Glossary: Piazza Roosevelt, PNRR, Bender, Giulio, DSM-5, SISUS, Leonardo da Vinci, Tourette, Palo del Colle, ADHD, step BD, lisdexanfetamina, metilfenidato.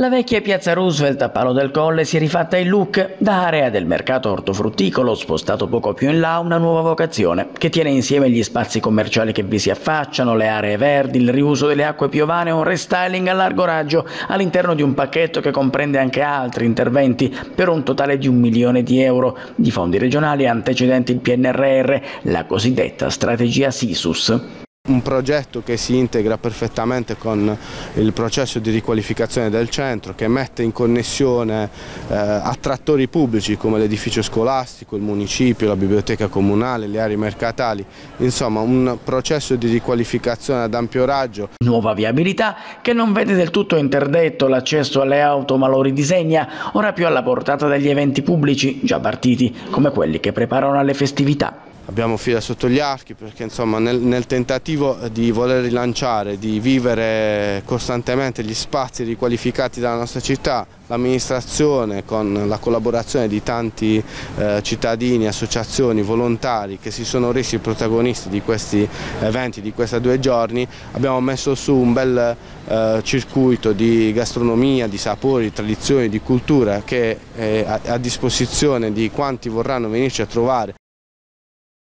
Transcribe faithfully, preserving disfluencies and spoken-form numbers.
La vecchia Piazza Roosevelt a Palo del Colle si è rifatta in look, da area del mercato ortofrutticolo spostato poco più in là una nuova vocazione, che tiene insieme gli spazi commerciali che vi si affacciano, le aree verdi, il riuso delle acque piovane e un restyling a largo raggio all'interno di un pacchetto che comprende anche altri interventi per un totale di un milione di euro di fondi regionali antecedenti il P N R R, la cosiddetta strategia SISUS. Un progetto che si integra perfettamente con il processo di riqualificazione del centro, che mette in connessione eh, attrattori pubblici come l'edificio scolastico, il municipio, la biblioteca comunale, le aree mercatali, insomma un processo di riqualificazione ad ampio raggio. Nuova viabilità che non vede del tutto interdetto l'accesso alle auto, ma lo ridisegna, ora più alla portata degli eventi pubblici già partiti, come quelli che preparano alle festività. Abbiamo fila sotto gli archi perché insomma, nel, nel tentativo di voler rilanciare, di vivere costantemente gli spazi riqualificati dalla nostra città, l'amministrazione con la collaborazione di tanti eh, cittadini, associazioni, volontari che si sono resi protagonisti di questi eventi, di questi due giorni, abbiamo messo su un bel eh, circuito di gastronomia, di sapori, di tradizioni, di cultura che è a, a disposizione di quanti vorranno venirci a trovare.